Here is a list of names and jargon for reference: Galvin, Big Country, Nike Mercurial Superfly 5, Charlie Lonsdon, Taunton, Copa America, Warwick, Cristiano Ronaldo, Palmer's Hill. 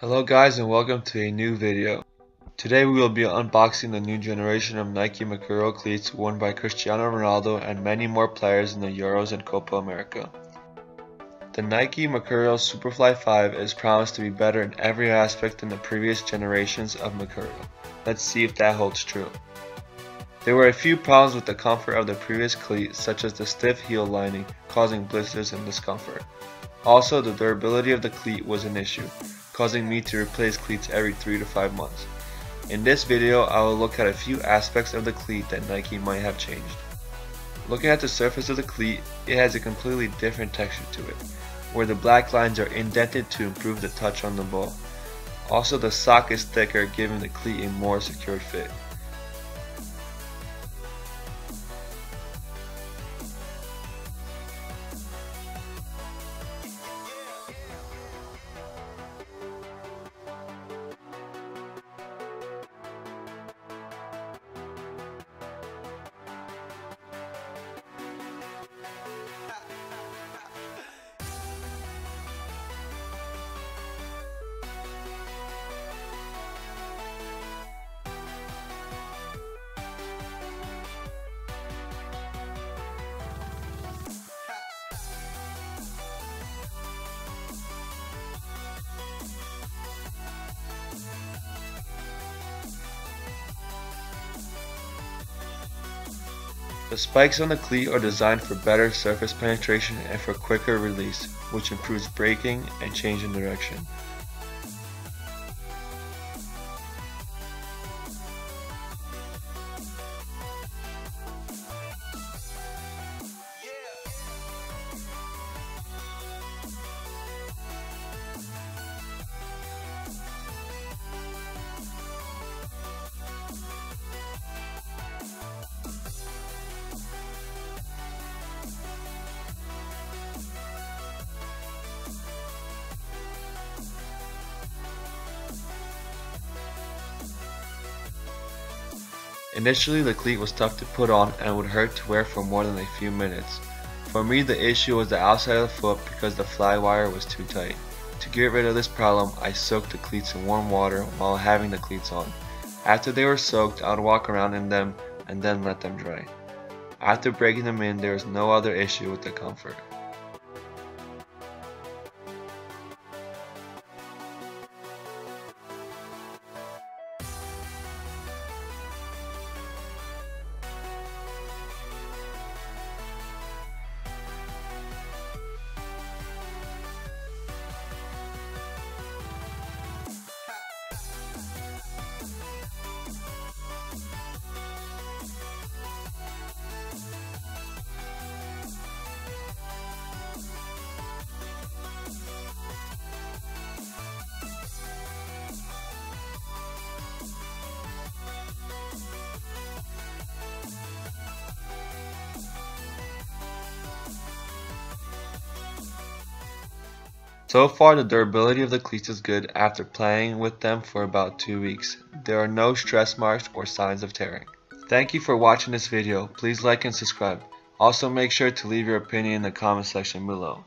Hello guys and welcome to a new video. Today we will be unboxing the new generation of Nike Mercurial cleats worn by Cristiano Ronaldo and many more players in the Euros and Copa America. The Nike Mercurial Superfly 5 is promised to be better in every aspect than the previous generations of Mercurial. Let's see if that holds true. There were a few problems with the comfort of the previous cleat, such as the stiff heel lining, causing blisters and discomfort. Also, the durability of the cleat was an issue, causing me to replace cleats every 3 to 5 months. In this video, I will look at a few aspects of the cleat that Nike might have changed. Looking at the surface of the cleat, it has a completely different texture to it, where the black lines are indented to improve the touch on the ball. Also, the sock is thicker, giving the cleat a more secure fit. The spikes on the cleat are designed for better surface penetration and for quicker release, which improves braking and change in direction. Initially, the cleat was tough to put on and would hurt to wear for more than a few minutes. For me, the issue was the outside of the foot because the fly wire was too tight. To get rid of this problem, I soaked the cleats in warm water while having the cleats on. After they were soaked, I would walk around in them and then let them dry. After breaking them in, there was no other issue with the comfort. So far, the durability of the cleats is good after playing with them for about 2 weeks. There are no stress marks or signs of tearing. Thank you for watching this video. Please like and subscribe. Also, make sure to leave your opinion in the comment section below.